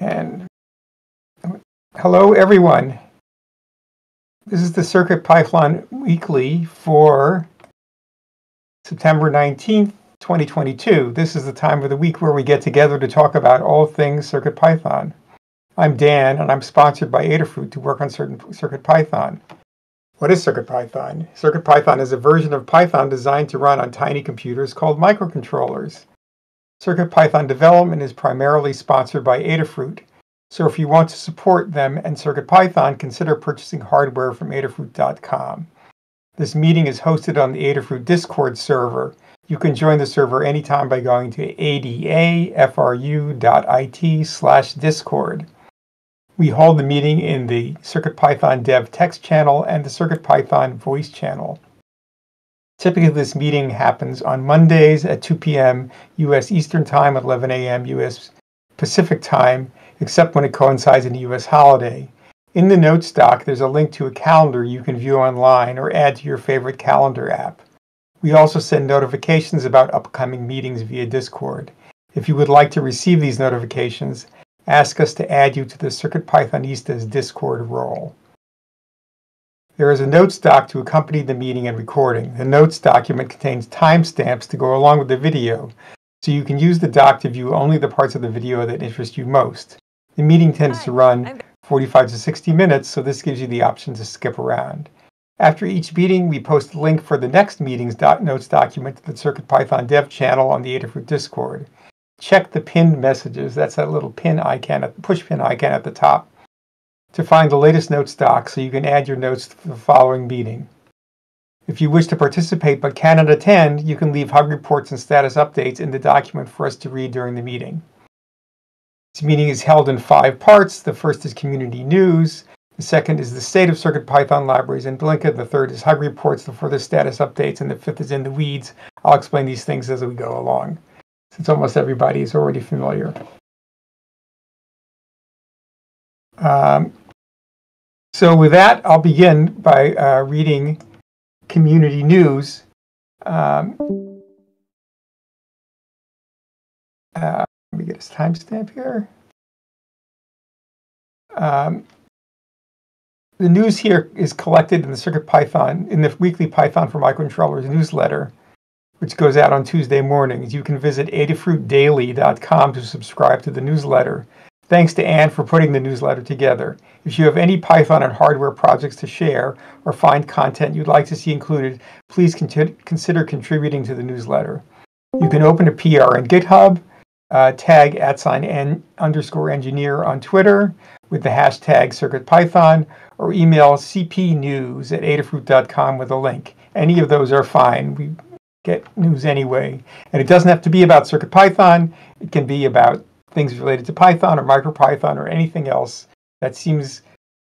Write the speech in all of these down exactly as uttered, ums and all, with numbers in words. And hello, everyone. This is the CircuitPython Weekly for September nineteenth, twenty twenty-two. This is the time of the week where we get together to talk about all things CircuitPython. I'm Dan, and I'm sponsored by Adafruit to work on certain CircuitPython. What is CircuitPython? CircuitPython is a version of Python designed to run on tiny computers called microcontrollers. CircuitPython development is primarily sponsored by Adafruit, so if you want to support them and CircuitPython, consider purchasing hardware from Adafruit dot com. This meeting is hosted on the Adafruit Discord server. You can join the server anytime by going to adafru dot it slash discord. We hold the meeting in the CircuitPython Dev text channel and the CircuitPython voice channel. Typically, this meeting happens on Mondays at two p m U S Eastern Time, at eleven a m U S Pacific Time, except when it coincides in a U S holiday. In the notes doc, there's a link to a calendar you can view online or add to your favorite calendar app. We also send notifications about upcoming meetings via Discord. If you would like to receive these notifications, ask us to add you to the CircuitPythonistas Discord role. There is a notes doc to accompany the meeting and recording. The notes document contains timestamps to go along with the video, so you can use the doc to view only the parts of the video that interest you most. The meeting tends to run forty-five to sixty minutes, so this gives you the option to skip around. After each meeting, we post a link for the next meeting's doc notes document to the CircuitPython Dev channel on the Adafruit Discord. Check the pinned messages, that's that little pin icon, at, push pin icon at the top, to find the latest notes doc so you can add your notes to the following meeting. If you wish to participate but cannot attend, you can leave hug reports and status updates in the document for us to read during the meeting. This meeting is held in five parts. The first is community news, the second is the state of CircuitPython libraries and Blinka, the third is hug reports, the fourth is status updates, and the fifth is in the weeds. I'll explain these things as we go along, since almost everybody is already familiar. Um, so with that, I'll begin by uh, reading community news. Um, uh, let me get his timestamp here. Um, the news here is collected in the CircuitPython, in the weekly Python for Microcontrollers newsletter, which goes out on Tuesday mornings. You can visit adafruit daily dot com to subscribe to the newsletter. Thanks to Anne for putting the newsletter together. If you have any Python and hardware projects to share or find content you'd like to see included, please consider contributing to the newsletter. You can open a P R in GitHub, uh, tag at sign n underscore engineer on Twitter with the hashtag CircuitPython, or email c p news at adafruit dot com with a link. Any of those are fine. We get news anyway. And it doesn't have to be about CircuitPython. It can be about things related to Python or MicroPython or anything else that seems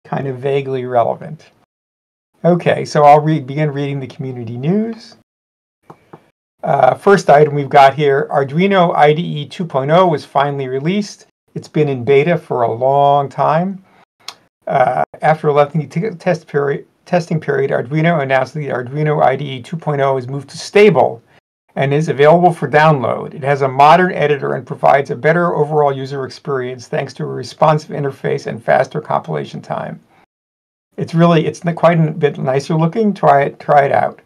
kind of vaguely relevant. Okay, so I'll read, begin reading the community news. Uh, first item we've got here, Arduino I D E two point oh was finally released. It's been in beta for a long time. Uh, after a lengthy test period, testing period, Arduino announced that the Arduino I D E two point oh is moved to stable and is available for download. It has a modern editor and provides a better overall user experience thanks to a responsive interface and faster compilation time. It's really, it's quite a bit nicer looking. Try it, try it out.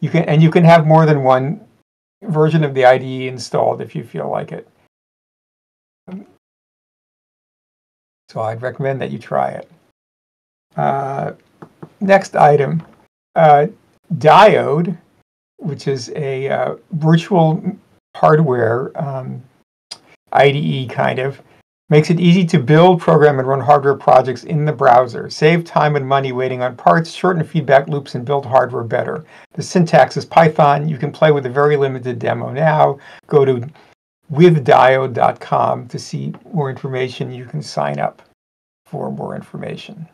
You can, and you can have more than one version of the I D E installed if you feel like it. So I'd recommend that you try it. Uh, Next item, uh, Diode, which is a uh, virtual hardware um, I D E kind of, makes it easy to build, program, and run hardware projects in the browser. Save time and money waiting on parts, shorten feedback loops, and build hardware better. The syntax is Python. You can play with a very limited demo now. Go to with diode dot com to see more information. You can sign up for more information.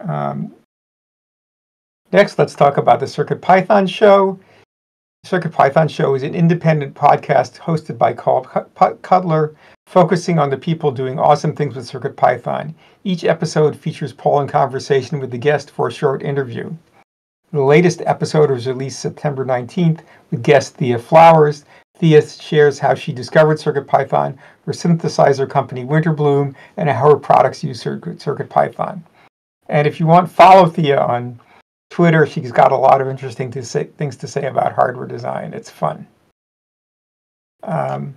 Um, Next, let's talk about the CircuitPython Show. The CircuitPython Show is an independent podcast hosted by Paul Cutler, focusing on the people doing awesome things with CircuitPython. Each episode features Paul in conversation with the guest for a short interview. The latest episode was released September nineteenth with guest Thea Flowers. Thea shares how she discovered CircuitPython, her synthesizer company Winterbloom, and how her products use CircuitPython. And if you want, follow Thea on Twitter. She's got a lot of interesting to say, things to say about hardware design. It's fun. Um,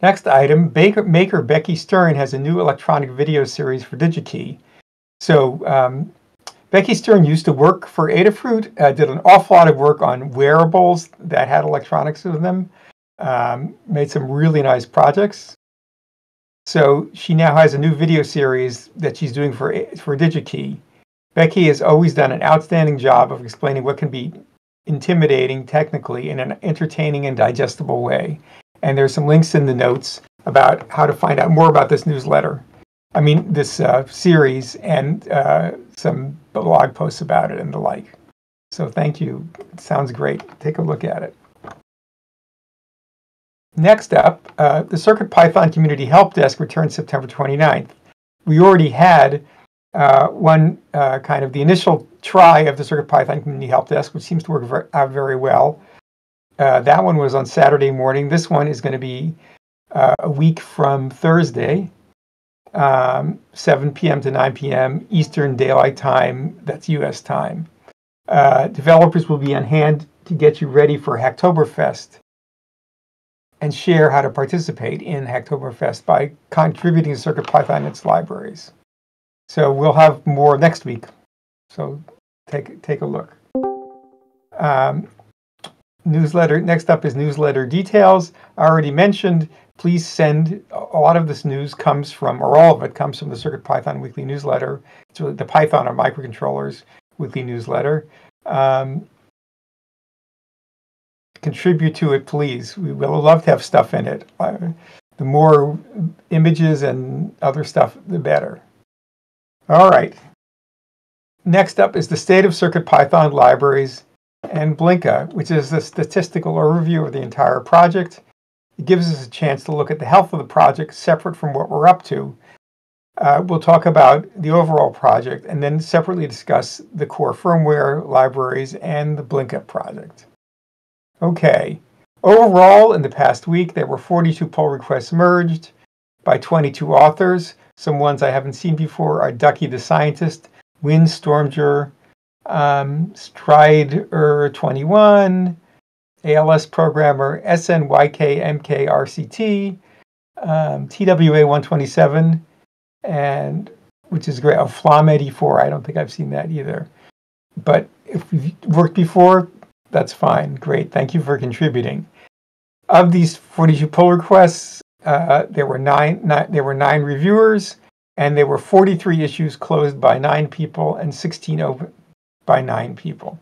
next item, Baker, maker Becky Stern has a new electronic video series for DigiKey. So um, Becky Stern used to work for Adafruit, uh, did an awful lot of work on wearables that had electronics in them, um, made some really nice projects. So she now has a new video series that she's doing for, for DigiKey. Becky has always done an outstanding job of explaining what can be intimidating technically in an entertaining and digestible way. And there's some links in the notes about how to find out more about this newsletter. I mean, this uh, series, and uh, some blog posts about it and the like. So thank you. It sounds great. Take a look at it. Next up, uh, the CircuitPython Community Help Desk returns September twenty-ninth. We already had uh, one uh, kind of the initial try of the CircuitPython Community Help Desk, which seems to work out very well. Uh, that one was on Saturday morning. This one is going to be uh, a week from Thursday. Um, seven p m to nine p m Eastern Daylight Time, that's U S time. Uh, developers will be on hand to get you ready for Hacktoberfest and share how to participate in Hacktoberfest by contributing to CircuitPython and its libraries. So we'll have more next week. So take, take a look. Um, newsletter, next up is newsletter details. I already mentioned. Please send, a lot of this news comes from, or all of it comes from the CircuitPython weekly newsletter. It's really the Python or microcontrollers weekly newsletter. Um, contribute to it, please. We will love to have stuff in it. Uh, the more images and other stuff, the better. All right. Next up is the state of CircuitPython libraries and Blinka, which is a statistical overview of the entire project. It gives us a chance to look at the health of the project separate from what we're up to. Uh, we'll talk about the overall project and then separately discuss the core firmware, libraries, and the Blinka project. Okay, overall in the past week there were forty-two pull requests merged by twenty-two authors. Some ones I haven't seen before are Ducky the Scientist, Wind Stormger, um, Strider twenty-one, A L S Programmer, S N Y K M K R C T, um, T W A one twenty-seven, and which is great. Oh, Flom eighty-four, I don't think I've seen that either. But if you've worked before, that's fine. Great. Thank you for contributing. Of these forty-two pull requests, uh, there were nine, nine, there were nine reviewers, and there were forty-three issues closed by nine people and sixteen open by nine people.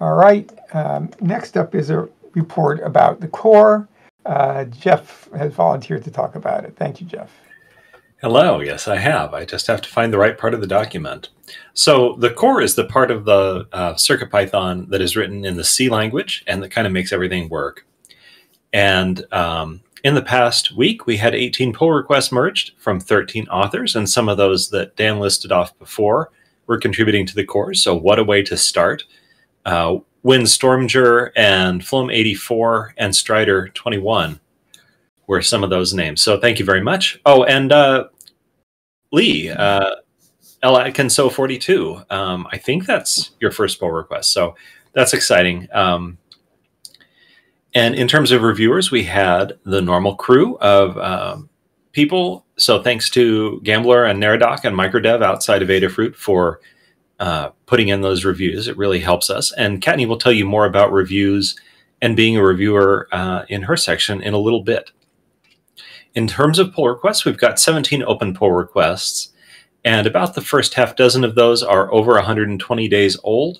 All right, um, next up is a report about the core. Uh, Jeff has volunteered to talk about it. Thank you, Jeff. Hello, yes, I have. I just have to find the right part of the document. So the core is the part of the uh, CircuitPython that is written in the C language and that kind of makes everything work. And um, in the past week, we had eighteen pull requests merged from thirteen authors, and some of those that Dan listed off before were contributing to the core, so what a way to start. Uh, Wind Stormger and Flom eighty-four and Strider twenty-one were some of those names. So thank you very much. Oh, and uh, Lee, uh, L Atkinso forty-two. Um, I think that's your first pull request. So that's exciting. Um, and in terms of reviewers, we had the normal crew of um, people. So thanks to Gambler and Naradoc and MicroDev outside of Adafruit for Uh, putting in those reviews. It really helps us. And Kattni will tell you more about reviews and being a reviewer uh, in her section in a little bit. In terms of pull requests, we've got seventeen open pull requests, and about the first half dozen of those are over one hundred twenty days old.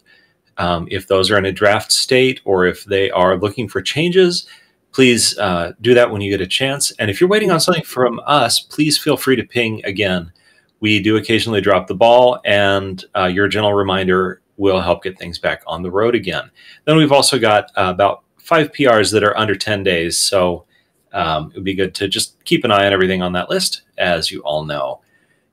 Um, if those are in a draft state or if they are looking for changes, please uh, do that when you get a chance. And if you're waiting on something from us, please feel free to ping again. We do occasionally drop the ball, and uh, your gentle reminder will help get things back on the road again. Then we've also got uh, about five P Rs that are under ten days, so um, it would be good to just keep an eye on everything on that list, as you all know.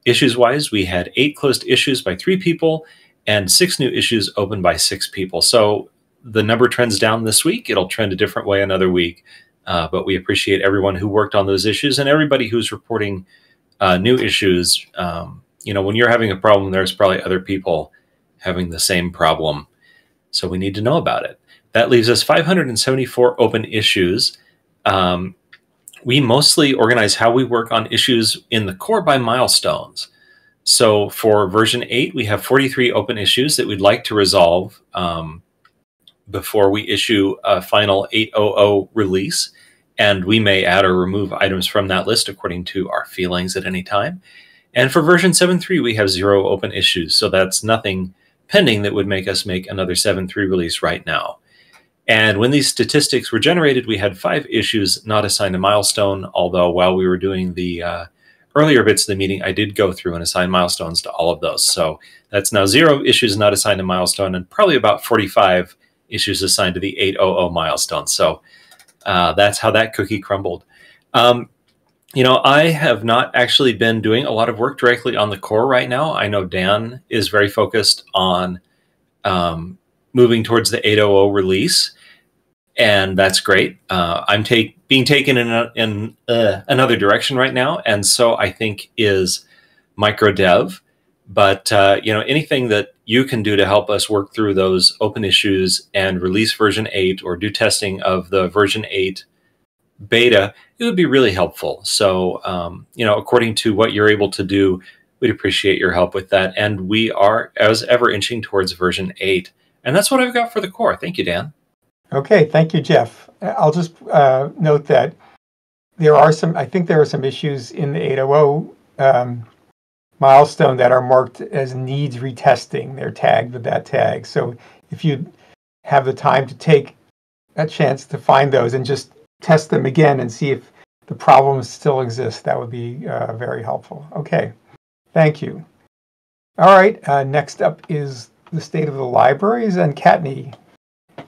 Issues-wise, we had eight closed issues by three people and six new issues opened by six people, so the number trends down this week. It'll trend a different way another week. Uh, but we appreciate everyone who worked on those issues and everybody who's reporting uh, new issues. Um, you know, when you're having a problem, there's probably other people having the same problem. So we need to know about it. That leaves us five hundred seventy-four open issues. Um, we mostly organize how we work on issues in the core by milestones. So for version eight, we have forty-three open issues that we'd like to resolve um, before we issue a final eight point oh point oh release. And we may add or remove items from that list according to our feelings at any time. And for version seven point three, we have zero open issues. So that's nothing pending that would make us make another seven point three release right now. And when these statistics were generated, we had five issues not assigned a milestone, although while we were doing the uh, earlier bits of the meeting, I did go through and assign milestones to all of those. So that's now zero issues not assigned a milestone and probably about forty-five issues assigned to the eight point oh point oh milestone. So uh, that's how that cookie crumbled. Um, you know, I have not actually been doing a lot of work directly on the core right now. I know Dan is very focused on um, moving towards the eight point oh point oh release, and that's great. Uh, I'm take, being taken in, a, in uh, another direction right now, and so I think is MicroDev. But uh, you know, anything that you can do to help us work through those open issues and release version eight or do testing of the version eight beta, it would be really helpful. So um, you know, according to what you're able to do, we'd appreciate your help with that. And we are, as ever, inching towards version eight. And that's what I've got for the core. Thank you, Dan. Okay, thank you, Jeff. I'll just uh, note that there are some, I think there are some issues in the eight point oh point oh um, milestone that are marked as needs retesting. They're tagged with that tag. So if you have the time to take a chance to find those and just test them again and see if the problems still exist, that would be uh, very helpful. Okay, thank you. All right, uh, next up is the state of the libraries, and Kattni,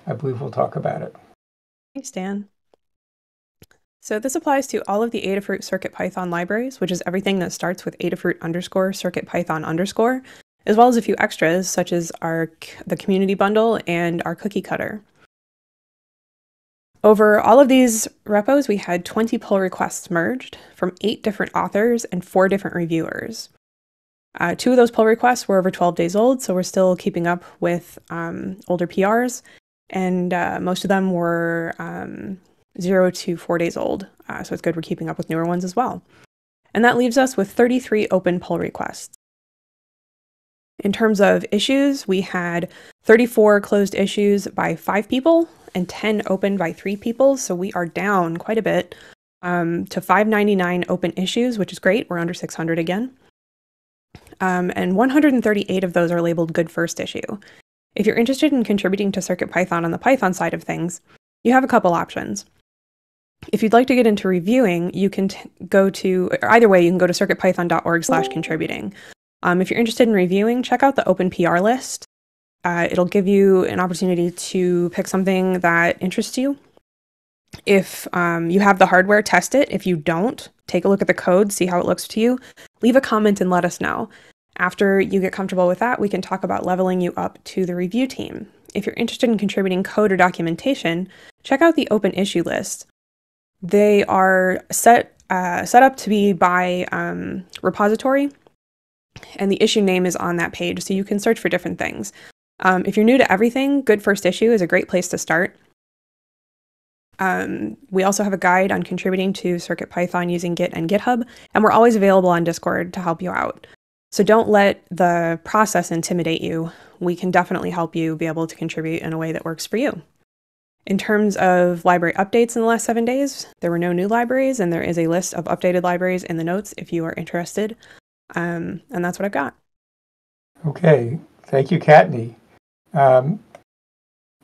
I believe, we'll talk about it. Thanks, Dan. So this applies to all of the Adafruit CircuitPython libraries, which is everything that starts with Adafruit underscore CircuitPython underscore, as well as a few extras such as our the community bundle and our cookie cutter. Over all of these repos, we had twenty pull requests merged from eight different authors and four different reviewers. Uh, two of those pull requests were over twelve days old, so we're still keeping up with um, older P Rs, and uh, most of them were um, zero to four days old, uh, so it's good we're keeping up with newer ones as well. And that leaves us with thirty-three open pull requests. In terms of issues, we had thirty-four closed issues by five people and ten open by three people, so we are down quite a bit um, to five ninety-nine open issues, which is great. We're under six hundred again. Um, and one hundred thirty-eight of those are labeled good first issue. If you're interested in contributing to CircuitPython on the Python side of things, you have a couple options. If you'd like to get into reviewing, you can t go to, or either way, you can go to circuitpython.org slash contributing. Um, if you're interested in reviewing, check out the open P R list. Uh, it'll give you an opportunity to pick something that interests you. If um, you have the hardware, test it. If you don't, take a look at the code, see how it looks to you. Leave a comment and let us know. After you get comfortable with that, we can talk about leveling you up to the review team. If you're interested in contributing code or documentation, check out the open issue list. They are set, uh, set up to be by um, repository, and the issue name is on that page, so you can search for different things. Um, if you're new to everything, Good First Issue is a great place to start. Um, we also have a guide on contributing to CircuitPython using Git and GitHub, and we're always available on Discord to help you out. So don't let the process intimidate you. We can definitely help you be able to contribute in a way that works for you. In terms of library updates in the last seven days, there were no new libraries, and there is a list of updated libraries in the notes if you are interested. Um, and that's what I've got. Okay, thank you, Kattni. Um,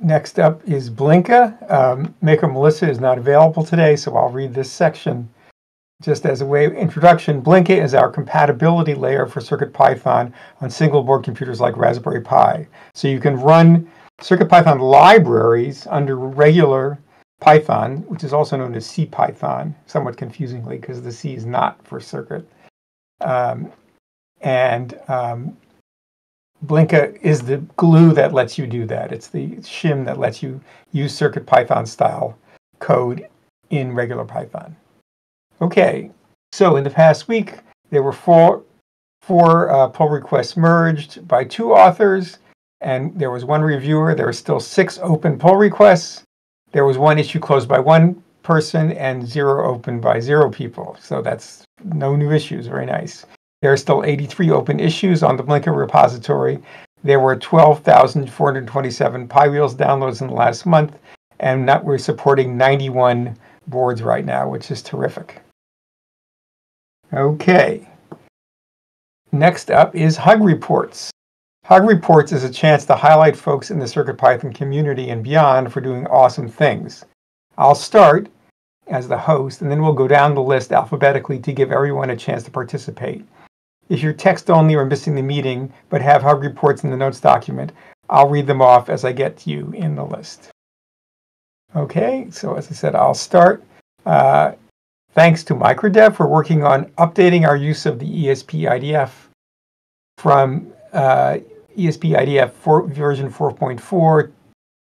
Next up is Blinka. Um, Maker Melissa is not available today, so I'll read this section. Just as a way of introduction, Blinka is our compatibility layer for CircuitPython on single board computers like Raspberry Pi. So you can run CircuitPython libraries under regular Python, which is also known as CPython, somewhat confusingly because the C is not for circuit. Um, and um, Blinka is the glue that lets you do that. It's the shim that lets you use CircuitPython style code in regular Python. Okay, so in the past week, there were four, four uh, pull requests merged by two authors, and there was one reviewer. There were still six open pull requests. There was one issue closed by one person and zero open by zero people. So that's no new issues. Very nice. There are still eighty-three open issues on the Blinka repository. There were twelve thousand four hundred twenty-seven PyWheels downloads in the last month, and not, we're supporting ninety-one boards right now, which is terrific. Okay. Next up is Hug Reports. Hug Reports is a chance to highlight folks in the CircuitPython community and beyond for doing awesome things. I'll start as the host, and then we'll go down the list alphabetically to give everyone a chance to participate. If you're text only or missing the meeting, but have Hug Reports in the notes document, I'll read them off as I get to you in the list. Okay, so as I said, I'll start. Uh, thanks to MicroDev for working on updating our use of the E S P I D F from uh, E S P I D F version four point four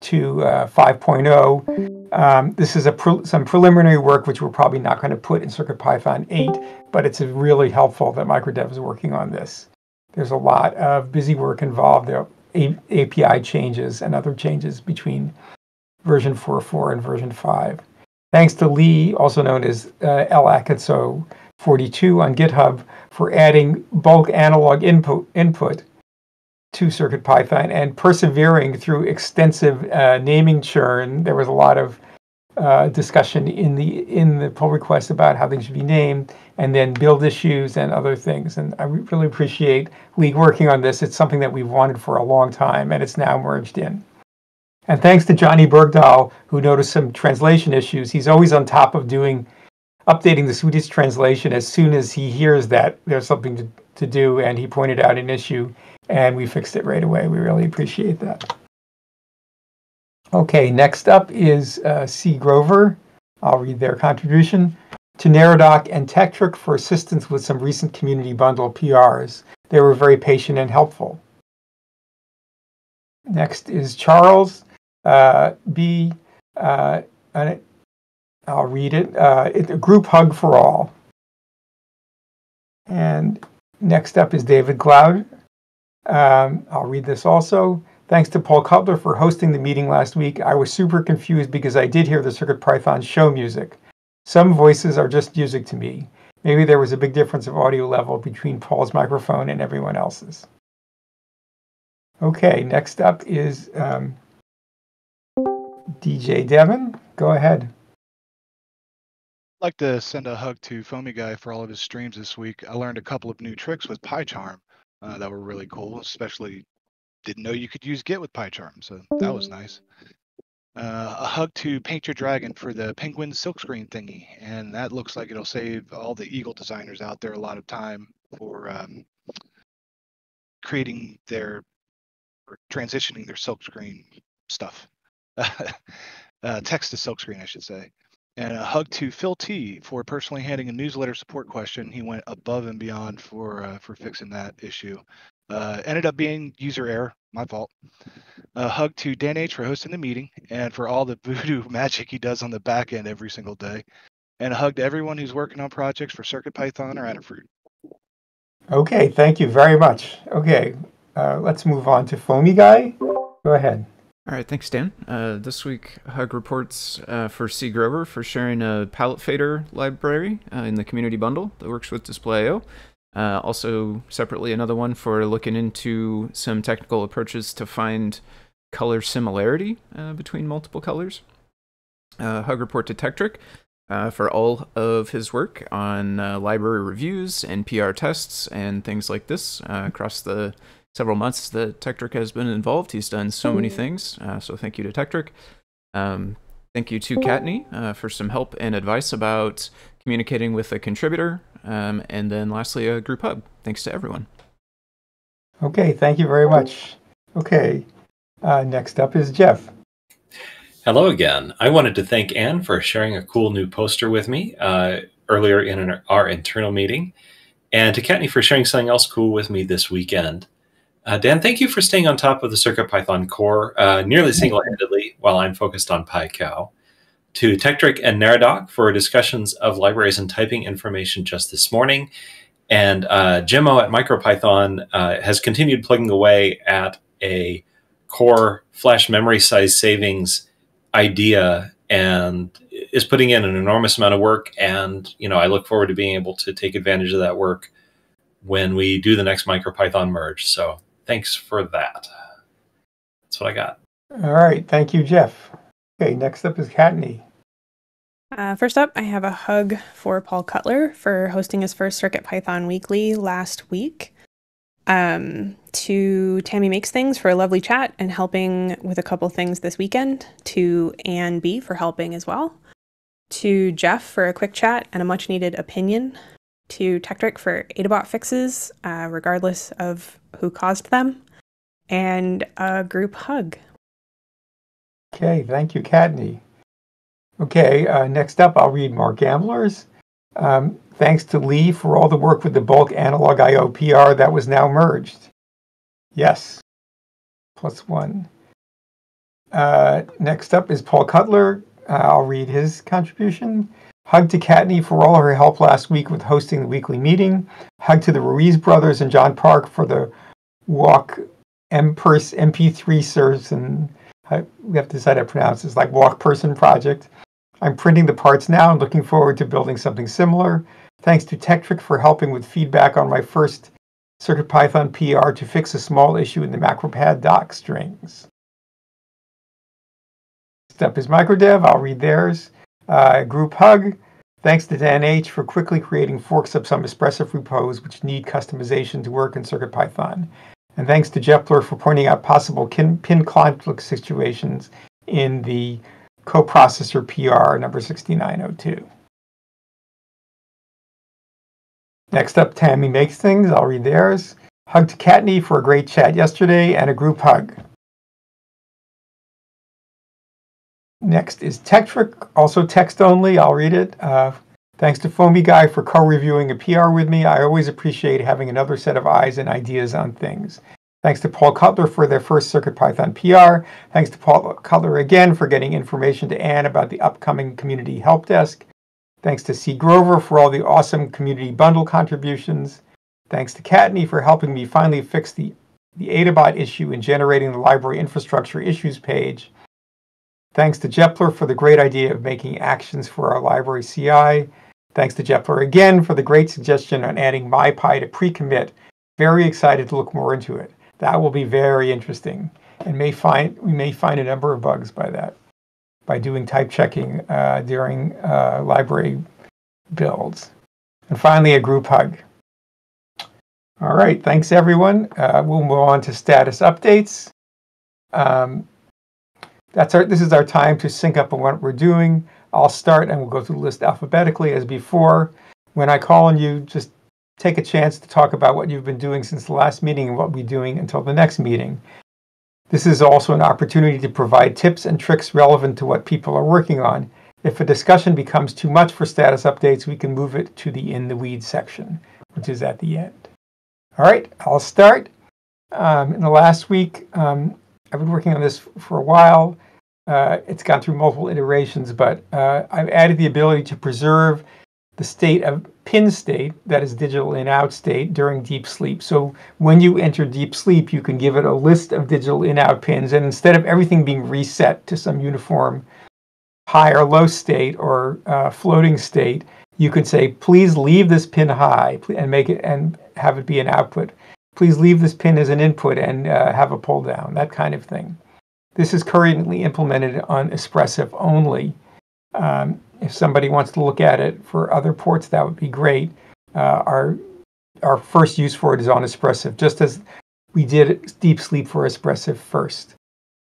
to uh, five point oh. Um, this is a pre some preliminary work which we're probably not going to put in CircuitPython eight, but it's really helpful that MicroDev is working on this. There's a lot of busy work involved. There are A P I changes and other changes between version four point four and version five. Thanks to Lee, also known as uh, L A C S O forty-two on GitHub, for adding bulk analog input input to CircuitPython and persevering through extensive uh, naming churn. There was a lot of uh, discussion in the in the pull request about how things should be named, and then build issues and other things. And I really appreciate Lee working on this. It's something that we've wanted for a long time, and it's now merged in. And thanks to Johnny Bergdahl, who noticed some translation issues. He's always on top of doing, updating the Swedish translation as soon as he hears that there's something to, to do, and he pointed out an issue, and we fixed it right away. We really appreciate that. Okay, next up is uh, C. Grover. I'll read their contribution. To Naradoc and Tectric for assistance with some recent community bundle P Rs. They were very patient and helpful. Next is Charles. Uh, B, uh, I'll read it. Uh, it's a group hug for all. And next up is David Gloud. Um, I'll read this also. Thanks to Paul Cutler for hosting the meeting last week. I was super confused because I did hear the CircuitPython show music. Some voices are just music to me. Maybe there was a big difference of audio level between Paul's microphone and everyone else's. Okay, next up is um, D J Devin. Go ahead. I'd like to send a hug to Foamy Guy for all of his streams this week. I learned a couple of new tricks with PyCharm. Uh, that were really cool, especially didn't know you could use Git with PyCharm, so that was nice. Uh, a hug to Paint Your Dragon for the penguin silkscreen thingy, and that looks like it'll save all the Eagle designers out there a lot of time for um, creating their, or transitioning their silkscreen stuff. uh, text to silkscreen, I should say. And a hug to Phil T for personally handing a newsletter support question. He went above and beyond for uh, for fixing that issue. Uh, ended up being user error, my fault. A hug to Dan H for hosting the meeting and for all the voodoo magic he does on the back end every single day. And a hug to everyone who's working on projects for CircuitPython or Adafruit. Okay, thank you very much. Okay, uh, let's move on to Foamy Guy. Go ahead. All right, thanks, Dan. Uh, this week, Hug Reports uh, for C. Grover for sharing a palette fader library uh, in the community bundle that works with Display dot I O. Uh, also, separately, another one for looking into some technical approaches to find color similarity uh, between multiple colors. Uh, Hug Report to Tectric uh, for all of his work on uh, library reviews and P R tests and things like this uh, across the several months that Tectric has been involved. He's done so many things, uh, so thank you to Tectric. Um, thank you to Kattni uh, for some help and advice about communicating with a contributor. Um, and then lastly, a group hub. Thanks to everyone. Okay, thank you very much. Okay, uh, next up is Jeff. Hello again. I wanted to thank Anne for sharing a cool new poster with me uh, earlier in an, our internal meeting, and to Kattni for sharing something else cool with me this weekend. Uh, Dan, thank you for staying on top of the CircuitPython core uh, nearly single-handedly while I'm focused on PyCal. To Tectric and Naradoc for discussions of libraries and typing information just this morning. And uh, Jimmo at MicroPython uh, has continued plugging away at a core flash memory size savings idea and is putting in an enormous amount of work. And you know, I look forward to being able to take advantage of that work when we do the next MicroPython merge. So thanks for that. That's what I got. All right. Thank you, Jeff. Okay, next up is Kattni. Uh, first up, I have a hug for Paul Cutler for hosting his first CircuitPython Weekly last week. Um, to Tammy Makes Things for a lovely chat and helping with a couple things this weekend. To Ann B for helping as well. To Jeff for a quick chat and a much needed opinion. To Tectric for Adabot fixes, uh, regardless of who caused them. And a group hug. Okay, thank you, Kattni. Okay, uh, next up, I'll read Mark Ambler's. Um, thanks to Lee for all the work with the bulk analog I O P R that was now merged. Yes, plus one. Uh, next up is Paul Cutler. Uh, I'll read his contribution. Hug to Kattni for all her help last week with hosting the weekly meeting. Hug to the Ruiz brothers and John Park for the walk M P three serves and I, we have to decide how to pronounce this, like Walk Person Project. I'm printing the parts now and looking forward to building something similar. Thanks to Tectric for helping with feedback on my first CircuitPython P R to fix a small issue in the MacroPad doc strings. Next up is MicroDev. I'll read theirs. Uh, group hug. Thanks to Dan H for quickly creating forks of some expressive repos which need customization to work in CircuitPython. And thanks to Jepler for pointing out possible pin conflict situations in the coprocessor P R number sixty-nine oh two. Next up, Tammy Makes Things. I'll read theirs. Hug to Kattni for a great chat yesterday and a group hug. Next is Tectric, also text only. I'll read it. Uh, thanks to Foamy Guy for co-reviewing a P R with me. I always appreciate having another set of eyes and ideas on things. Thanks to Paul Cutler for their first CircuitPython P R. Thanks to Paul Cutler again for getting information to Anne about the upcoming community help desk. Thanks to C. Grover for all the awesome community bundle contributions. Thanks to Kattni for helping me finally fix the, the Adabot issue and generating the library infrastructure issues page. Thanks to Jepler for the great idea of making actions for our library C I. Thanks to Jepler again for the great suggestion on adding MyPy to pre-commit. Very excited to look more into it. That will be very interesting, and may find we may find a number of bugs by that, by doing type checking uh, during uh, library builds. And finally, a group hug. All right, thanks everyone. Uh, we'll move on to status updates. Um, That's our, this is our time to sync up on what we're doing. I'll start and we'll go through the list alphabetically as before. When I call on you, just take a chance to talk about what you've been doing since the last meeting and what we'll be doing until the next meeting. This is also an opportunity to provide tips and tricks relevant to what people are working on. If a discussion becomes too much for status updates, we can move it to the in the weeds section, which is at the end. All right, I'll start. Um, in the last week, um, I've been working on this for a while. Uh, it's gone through multiple iterations, but uh, I've added the ability to preserve the state of pin state, that is digital in out state, during deep sleep. So when you enter deep sleep, you can give it a list of digital in out pins, and instead of everything being reset to some uniform high or low state or uh, floating state, you could say, please leave this pin high and make it and have it be an output. Please leave this pin as an input and uh, have a pull down, that kind of thing. This is currently implemented on Espressif only. Um, if somebody wants to look at it for other ports, that would be great. Uh, our, our first use for it is on Espressif, just as we did Deep Sleep for Espressif first.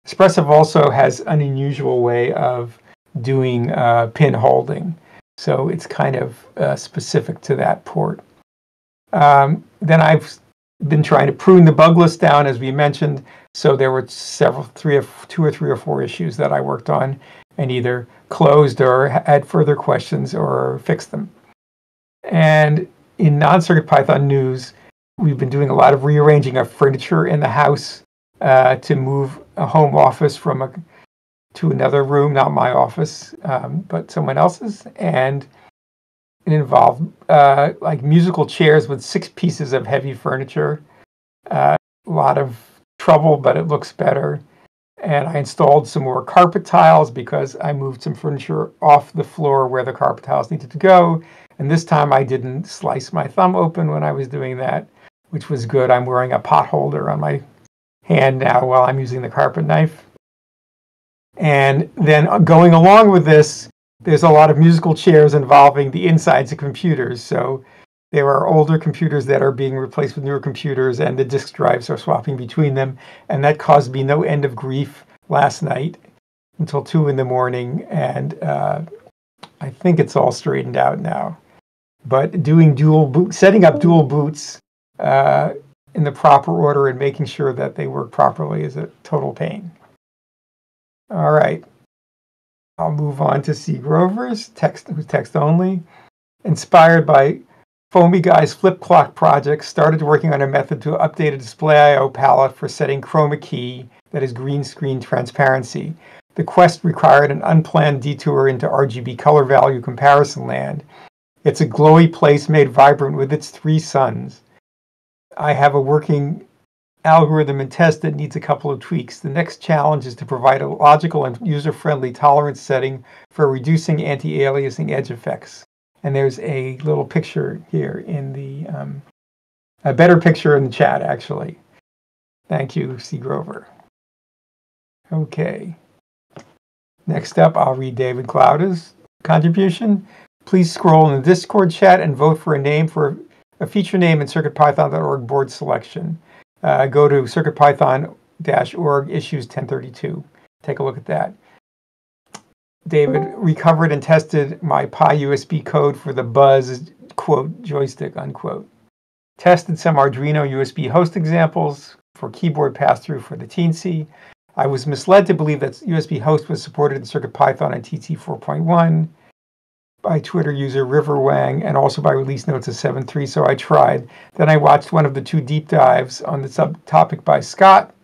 Espressif also has an unusual way of doing uh, pin holding, so it's kind of uh, specific to that port. Um, then I've been trying to prune the bug list down, as we mentioned. So there were several, three or two or three or four issues that I worked on and either closed or had further questions or fixed them. And in non-CircuitPython news, We've been doing a lot of rearranging of furniture in the house uh, to move a home office from a, to another room, not my office, um, but someone else's. And it involved uh, like musical chairs with six pieces of heavy furniture. Uh, a lot of trouble, but it looks better. And I installed some more carpet tiles because I moved some furniture off the floor where the carpet tiles needed to go. And this time I didn't slice my thumb open when I was doing that, which was good. I'm wearing a pot holder on my hand now while I'm using the carpet knife. And then going along with this, there's a lot of musical chairs involving the insides of computers. So there are older computers that are being replaced with newer computers, and the disk drives are swapping between them. And that caused me no end of grief last night until two in the morning. And uh, I think it's all straightened out now. But doing dual boot, setting up dual boots uh, in the proper order and making sure that they work properly is a total pain. All right. I'll move on to C. Grover's text, text only, inspired by Foamy Guy's flip clock project, started working on a method to update a display I O palette for setting chroma key, that is green screen transparency. The quest required an unplanned detour into R G B color value comparison land. It's a glowy place made vibrant with its three suns. I have a working algorithm and test that needs a couple of tweaks. The next challenge is to provide a logical and user-friendly tolerance setting for reducing anti-aliasing edge effects. And there's a little picture here in the, um, a better picture in the chat, actually. Thank you, C. Grover. Okay. Next up, I'll read David Clouda's contribution. Please scroll in the Discord chat and vote for a name for a feature name in circuit python dot org board selection. Uh, go to circuit python dot org issues ten thirty-two. Take a look at that. David recovered and tested my MyPy U S B code for the Buzz, quote, joystick, unquote. Tested some Arduino U S B host examples for keyboard pass-through for the Teensy. I was misled to believe that U S B host was supported in CircuitPython and T T four point one by Twitter user River Wang and also by release notes of seven point three, so I tried. Then I watched one of the two deep dives on the subtopic by Scott.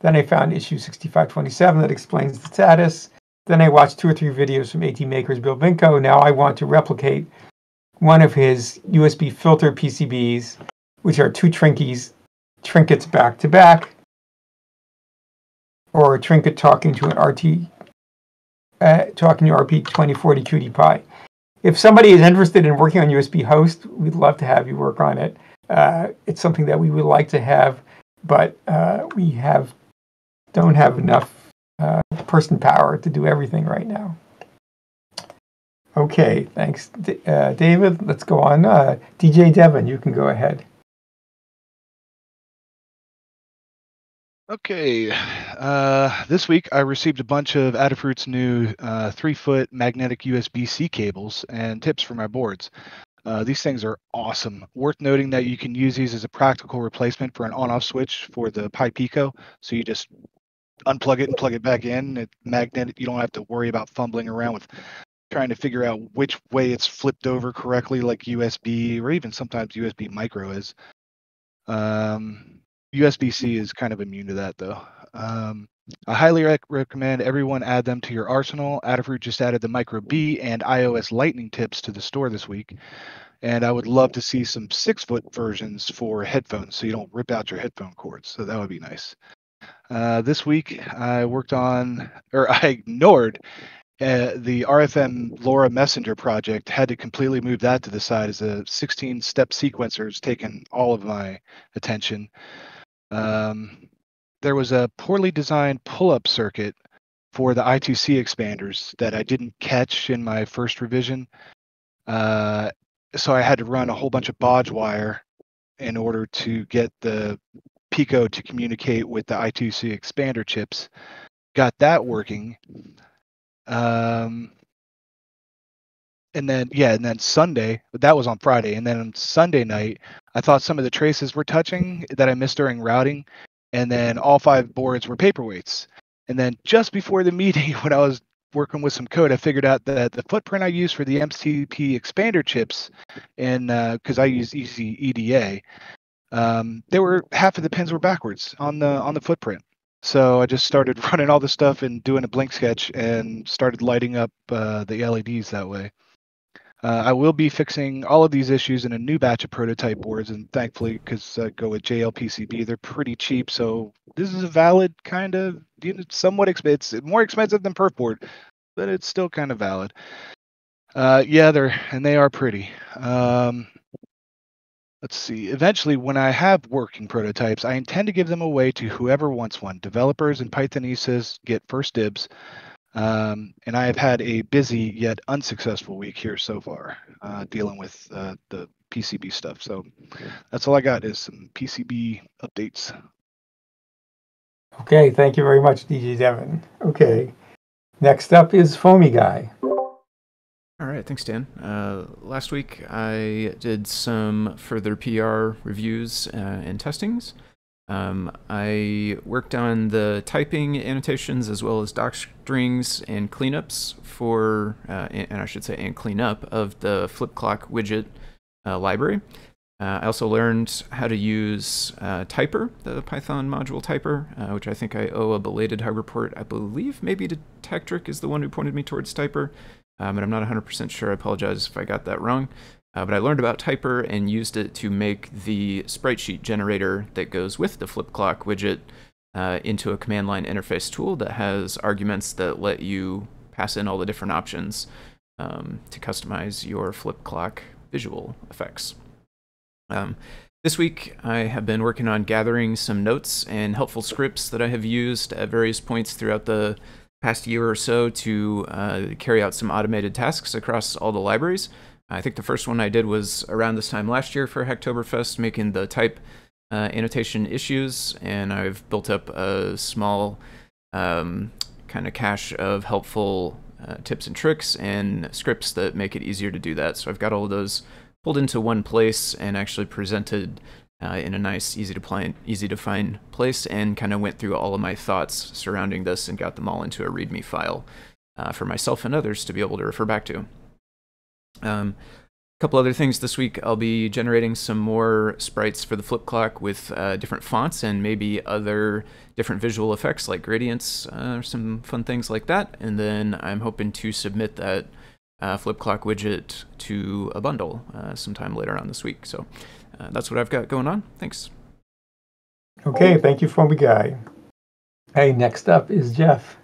Then I found issue sixty-five twenty-seven that explains the status. Then I watched two or three videos from AT Maker's Bill Blinko. Now I want to replicate one of his U S B filter P C Bs, which are two trinkies, trinkets back to back, or a trinket talking to an R T, uh, talking to R P twenty forty Q T P I. If somebody is interested in working on U S B host, we'd love to have you work on it. Uh, it's something that we would like to have, but uh, we have don't have enough Uh, person power to do everything right now. Okay, thanks, D uh, David. Let's go on. Uh, D J Devin, you can go ahead. Okay, uh, this week I received a bunch of Adafruit's new uh, three-foot magnetic U S B C cables and tips for my boards. Uh, these things are awesome. Worth noting that you can use these as a practical replacement for an on-off switch for the Pi Pico, so you just unplug it and plug it back in. It magnetic. You don't have to worry about fumbling around with trying to figure out which way it's flipped over correctly, like U S B or even sometimes U S B micro is. Um, U S B C is kind of immune to that though. Um, I highly rec recommend everyone add them to your arsenal. Adafruit just added the micro B and iOS lightning tips to the store this week. And I would love to see some six foot versions for headphones so you don't rip out your headphone cords. So that would be nice. Uh, this week, I worked on, or I ignored uh, the R F M LoRa Messenger project, had to completely move that to the side as a sixteen step sequencer has taken all of my attention. Um, there was a poorly designed pull-up circuit for the I two C expanders that I didn't catch in my first revision. Uh, so I had to run a whole bunch of bodge wire in order to get the Pico to communicate with the I two C expander chips. Got that working. Um, and then, yeah, and then Sunday, that was on Friday. And then on Sunday night, I thought some of the traces were touching that I missed during routing. And then all five boards were paperweights. And then just before the meeting, when I was working with some code, I figured out that the footprint I used for the M C P expander chips, and because uh, I use E C E D A, um, they were half of the pins were backwards on the on the footprint. So I just started running all this stuff and doing a blank sketch and started lighting up uh, the L E Ds that way. Uh, I will be fixing all of these issues in a new batch of prototype boards, and thankfully, because I go with J L P C B, they're pretty cheap. So this is a valid kind of, you know, somewhat expensive, more expensive than perf board, but it's still kind of valid. Uh, yeah, they're and they are pretty. Um, Let's see. Eventually, when I have working prototypes, I intend to give them away to whoever wants one. Developers and Pythonesis get first dibs. Um, and I have had a busy yet unsuccessful week here so far, uh, dealing with uh, the P C B stuff. So that's all I got is some P C B updates. Okay. Thank you very much, D J Devin. Okay. Next up is Foamy Guy. All right, thanks, Dan. Uh, last week, I did some further P R reviews uh, and testings. Um, I worked on the typing annotations as well as docstrings and cleanups for, uh, and, and I should say, and cleanup of the FlipClock widget uh, library. Uh, I also learned how to use uh, Typer, the Python module Typer, uh, which I think I owe a belated hug report. I believe maybe to Tectric is the one who pointed me towards Typer. Um, and I'm not one hundred percent sure. I apologize if I got that wrong. Uh, but I learned about Typer and used it to make the sprite sheet generator that goes with the flip clock widget uh, into a command line interface tool that has arguments that let you pass in all the different options um, to customize your flip clock visual effects. Um, this week, I have been working on gathering some notes and helpful scripts that I have used at various points throughout the past year or so to uh, carry out some automated tasks across all the libraries. I think the first one I did was around this time last year for Hacktoberfest, making the type uh, annotation issues, and I've built up a small um, kind of cache of helpful uh, tips and tricks and scripts that make it easier to do that. So I've got all of those pulled into one place and actually presented Uh, in a nice, easy to, plan, easy to find place, and kind of went through all of my thoughts surrounding this and got them all into a README file uh, for myself and others to be able to refer back to. Um, a couple other things this week. I'll be generating some more sprites for the flip clock with uh, different fonts and maybe other different visual effects like gradients uh, or some fun things like that. And then I'm hoping to submit that uh, flip clock widget to a bundle uh, sometime later on this week. So. Uh, that's what I've got going on. Thanks. Okay, thank you, Foamy Guy. Hey, next up is Jeff.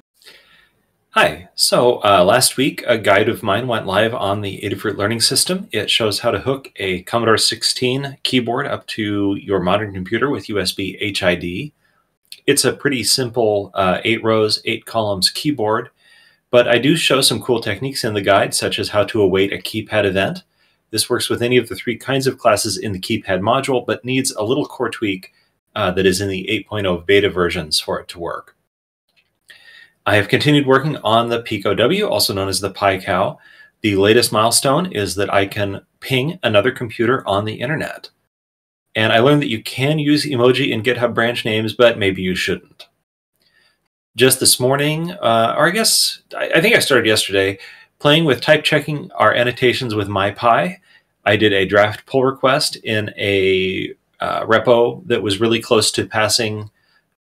Hi. So uh, last week, a guide of mine went live on the Adafruit Learning System. It shows how to hook a Commodore sixteen keyboard up to your modern computer with U S B H I D. It's a pretty simple uh, eight rows, eight columns keyboard, but I do show some cool techniques in the guide, such as how to await a keypad event. This works with any of the three kinds of classes in the keypad module, but needs a little core tweak uh, that is in the eight point oh beta versions for it to work. I have continued working on the Pico W, also known as the PyCow. The latest milestone is that I can ping another computer on the internet. And I learned that you can use emoji in GitHub branch names, but maybe you shouldn't. Just this morning, uh, or I guess, I, I think I started yesterday, playing with type checking our annotations with MyPy. I did a draft pull request in a uh, repo that was really close to passing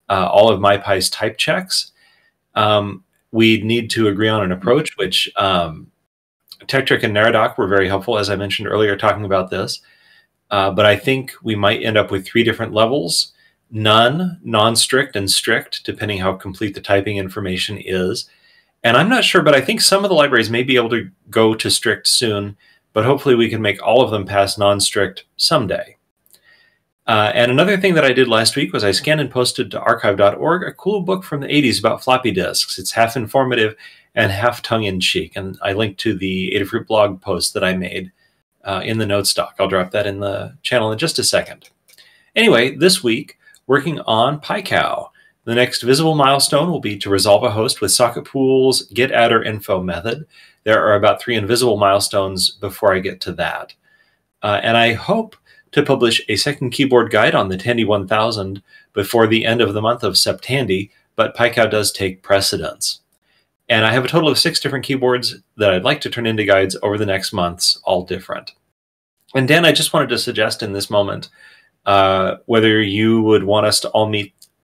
uh, all of MyPy's type checks. Um, we need to agree on an approach, which um, Tectric and Naradoc were very helpful, as I mentioned earlier, talking about this. Uh, but I think we might end up with three different levels: none, non-strict, and strict, depending how complete the typing information is. And I'm not sure, but I think some of the libraries may be able to go to strict soon, but hopefully we can make all of them pass non-strict someday. Uh, and another thing that I did last week was I scanned and posted to archive dot org a cool book from the eighties about floppy disks. It's half informative and half tongue-in-cheek, and I linked to the Adafruit blog post that I made uh, in the notes doc. I'll drop that in the channel in just a second. Anyway, this week, working on PyCow. The next visible milestone will be to resolve a host with socket pools, get adder info method. There are about three invisible milestones before I get to that. Uh, and I hope to publish a second keyboard guide on the Tandy one thousand before the end of the month of Septandy, but PyCow does take precedence. And I have a total of six different keyboards that I'd like to turn into guides over the next months, all different. And Dan, I just wanted to suggest in this moment uh, whether you would want us to all meet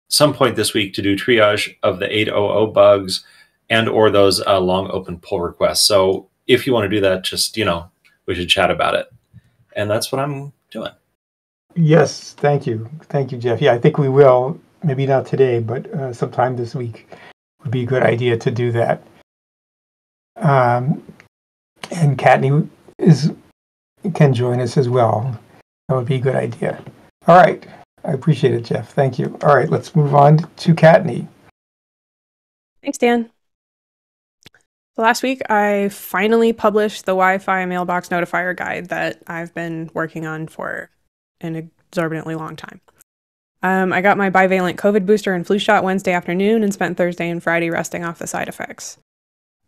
some point this week to do triage of the eight hundred bugs and or those uh, long open pull requests. So if you want to do that, just, you know, we should chat about it. And that's what I'm doing. Yes, thank you. Thank you, Jeff. Yeah, I think we will. Maybe not today, but uh, sometime this week would be a good idea to do that. Um, and Kattni is can join us as well. That would be a good idea. All right. I appreciate it, Jeff. Thank you. All right, let's move on to Kattni. Thanks, Dan. Last week, I finally published the Wi-Fi mailbox notifier guide that I've been working on for an exorbitantly long time. Um, I got my bivalent COVID booster and flu shot Wednesday afternoon and spent Thursday and Friday resting off the side effects.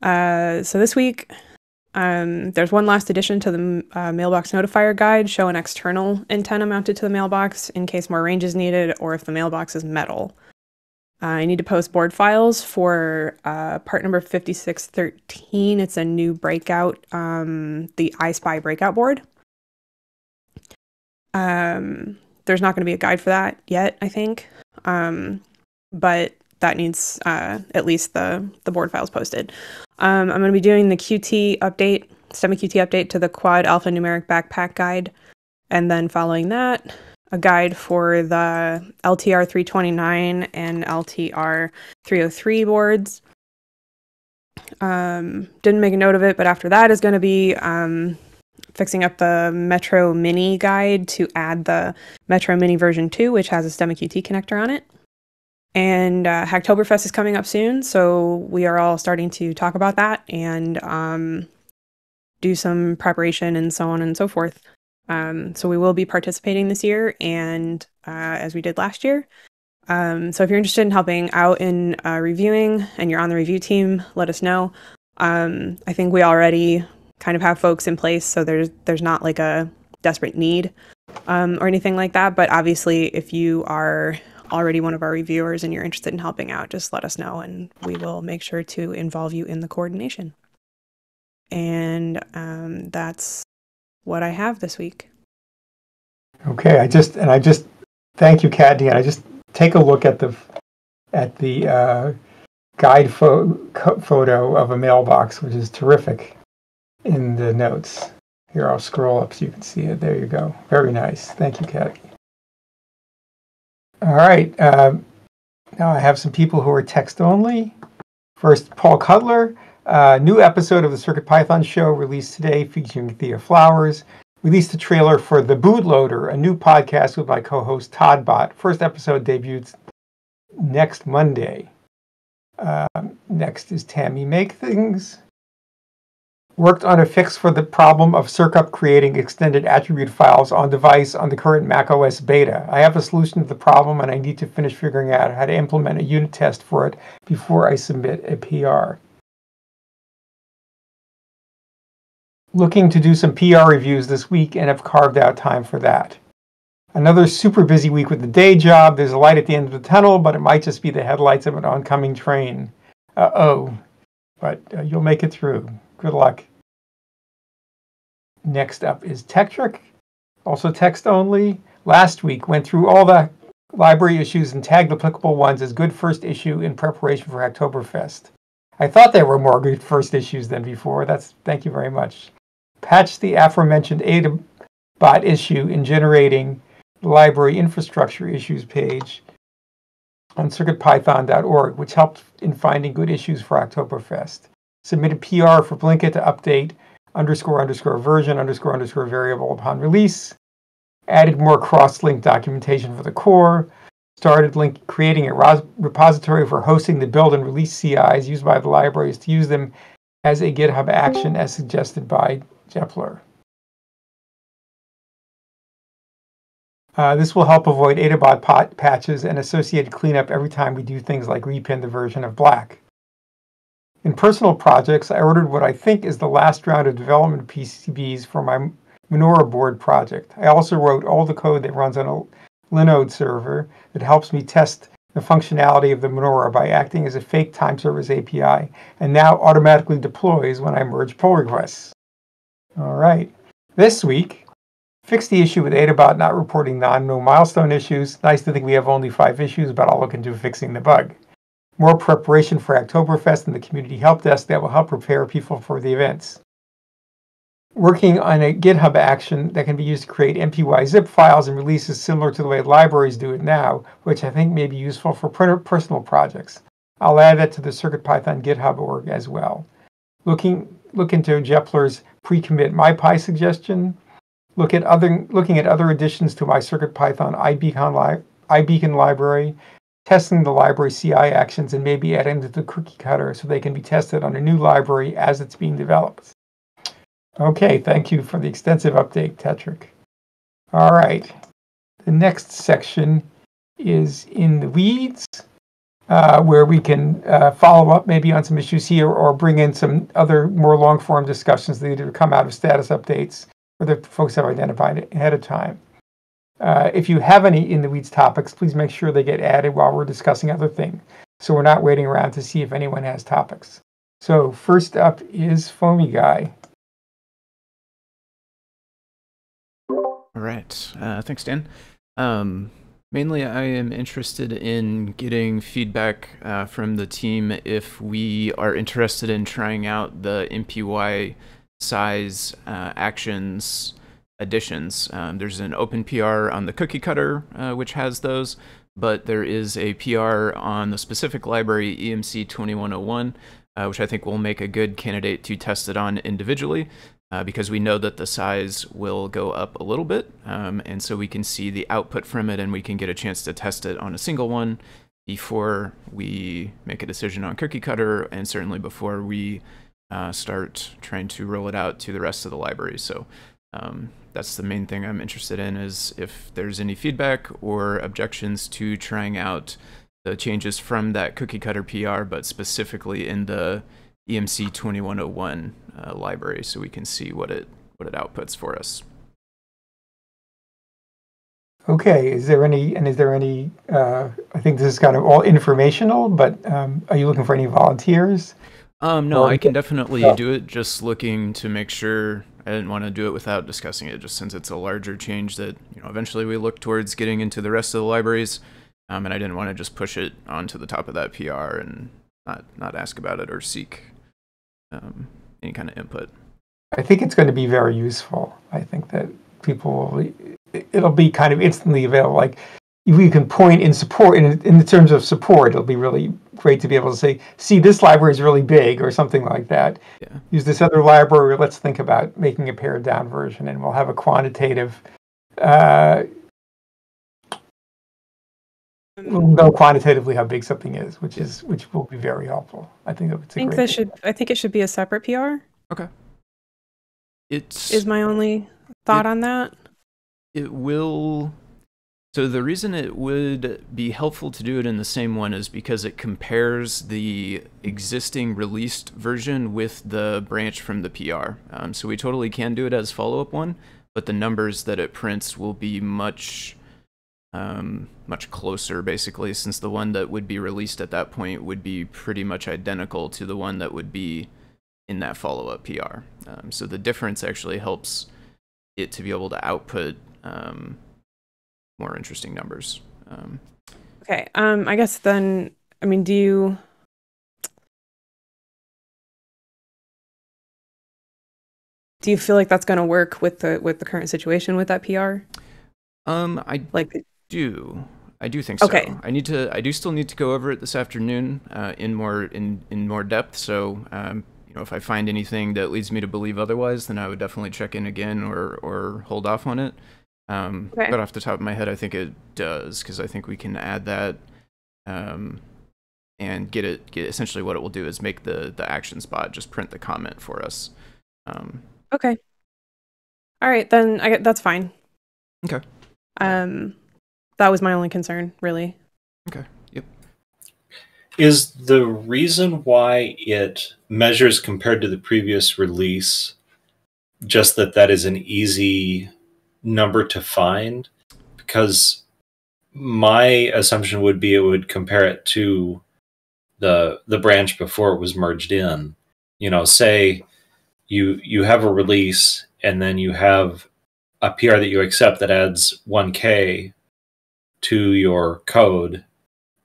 Uh, so this week, um, there's one last addition to the uh, mailbox notifier guide, show an external antenna mounted to the mailbox in case more range is needed or if the mailbox is metal. Uh, I need to post board files for uh, part number fifty-six thirteen. It's a new breakout, um, the iSpy breakout board. Um, there's not going to be a guide for that yet, I think, um, but that needs uh, at least the, the board files posted. Um, I'm going to be doing the Q T update, STEMMA Q T update to the Quad Alphanumeric Backpack Guide, and then following that, a guide for the L T R three twenty-nine and L T R three oh three boards. Um, didn't make a note of it, but after that is going to be um, fixing up the Metro Mini guide to add the Metro Mini version two, which has a STEMMA Q T connector on it. And uh, Hacktoberfest is coming up soon, so we are all starting to talk about that and um, do some preparation and so on and so forth. Um, so we will be participating this year and uh, as we did last year. Um, so if you're interested in helping out in uh, reviewing and you're on the review team, let us know. Um, I think we already kind of have folks in place, so there's there's not like a desperate need um, or anything like that. But obviously, if you are already one of our reviewers and you're interested in helping out, just let us know and we will make sure to involve you in the coordination. And um, that's what I have this week. Okay, I just and I just thank you, Kattni, and I just take a look at the at the uh, guide fo photo of a mailbox, which is terrific. In the notes here, I'll scroll up so you can see it. There you go. Very nice. Thank you, Kattni. All right. Um, now I have some people who are text only. First, Paul Cutler. Uh, new episode of the CircuitPython show released today featuring Thea Flowers. Released the trailer for The Bootloader, a new podcast with my co-host Todd Bott. First episode debuts next Monday. Uh, next is Tammy Makes Things. Worked on a fix for the problem of CircUp creating extended attribute files on device on the current macOS beta. I have a solution to the problem and I need to finish figuring out how to implement a unit test for it before I submit a P R. Looking to do some P R reviews this week and have carved out time for that. Another super busy week with the day job. There's a light at the end of the tunnel, but it might just be the headlights of an oncoming train. Uh-oh. But uh, you'll make it through. Good luck. Next up is Tectric, also text only. Last week, went through all the library issues and tagged applicable ones as good first issue in preparation for Hacktoberfest. I thought there were more good first issues than before. That's thank you very much. Patched the aforementioned Adabot issue in generating the library infrastructure issues page on circuit python dot org, which helped in finding good issues for Hacktoberfest. Submitted P R for Blinka to update underscore underscore version underscore underscore variable upon release. Added more cross-link documentation for the core. Started link creating a repository for hosting the build and release C Is used by the libraries to use them as a GitHub action as suggested by Jepler. Uh, this will help avoid Adabot pot patches and associated cleanup every time we do things like repin the version of black. In personal projects, I ordered what I think is the last round of development P C Bs for my Minora board project. I also wrote all the code that runs on a Linode server that helps me test the functionality of the Minora by acting as a fake time service A P I and now automatically deploys when I merge pull requests. All right. This week, Fixed the issue with Adabot not reporting non-new milestone issues. Nice to think we have only five issues, but I'll look into fixing the bug. More preparation for Hacktoberfest and the community help desk that will help prepare people for the events. Working on a GitHub action that can be used to create M P Y zip files and releases similar to the way libraries do it now, which I think may be useful for personal projects. I'll add that to the CircuitPython GitHub org as well. Looking, look into Jepler's pre-commit MyPy suggestion. Look at other, looking at other additions to my CircuitPython iBeacon, li iBeacon library, testing the library C I actions, and maybe adding to the cookie cutter so they can be tested on a new library as it's being developed. Okay, thank you for the extensive update, Tectric. All right, the next section is in the weeds, uh, where we can uh, follow up maybe on some issues here or bring in some other more long-form discussions that either come out of status updates or that folks have identified ahead of time. Uh, if you have any in the weeds topics, please make sure they get added while we're discussing other things, so we're not waiting around to see if anyone has topics. So first up is Foamy Guy. All right. Uh, thanks, Dan. Um, mainly, I am interested in getting feedback uh, from the team if we are interested in trying out the M P Y size uh, actions additions. Um, there's an open P R on the cookie cutter, uh, which has those, but there is a P R on the specific library, E M C twenty-one oh one, uh, which I think will make a good candidate to test it on individually. Uh, because we know that the size will go up a little bit, um, and so we can see the output from it and we can get a chance to test it on a single one before we make a decision on cookie cutter, and certainly before we uh, start trying to roll it out to the rest of the library. So um, that's the main thing I'm interested in, is if there's any feedback or objections to trying out the changes from that cookie cutter P R, but specifically in the E M C twenty-one oh one uh, library, so we can see what it what it outputs for us. Okay, is there any and is there any? Uh, I think this is kind of all informational, but um, are you looking for any volunteers? Um, no, or I can definitely oh. do it. Just looking to make sure. I didn't want to do it without discussing it, just since it's a larger change that, you know, eventually we look towards getting into the rest of the libraries, um, and I didn't want to just push it onto the top of that P R and not not ask about it or seek Um, any kind of input. I think it's going to be very useful. I think that people will, it'll be kind of instantly available. Like, if you can point in support, in, in the terms of support, it'll be really great to be able to say, see, this library is really big, or something like that. Yeah. Use this other library, let's think about making a pared down version, and we'll have a quantitative, uh, we'll know quantitatively how big something is, which is which will be very helpful. I think that's a I think that should I think it should be a separate P R. Okay. It's is my only thought it, on that. It will so the reason it would be helpful to do it in the same one is because it compares the existing released version with the branch from the P R. Um, so we totally can do it as follow-up one, but the numbers that it prints will be much Um, much closer, basically, since the one that would be released at that point would be pretty much identical to the one that would be in that follow-up P R. Um, so the difference actually helps it to be able to output um, more interesting numbers. Um, okay, um, I guess then, I mean, do you... Do you feel like that's going to work with the, with the current situation with that P R? Um, I... like. Do I do think so? Okay. I need to. I do still need to go over it this afternoon uh, in more in in more depth. So um, you know, if I find anything that leads me to believe otherwise, then I would definitely check in again or or hold off on it. Um, okay. But off the top of my head, I think it does, because I think we can add that um, and get it. Get essentially what it will do is make the the action spot just print the comment for us. Um, okay. All right, then I, that's fine. Okay. Um. That was my only concern, really. Okay. Yep. Is the reason why it measures compared to the previous release just that that is an easy number to find? Because my assumption would be it would compare it to the the branch before it was merged in. You know, say you you have a release and then you have a P R that you accept that adds one K to your code,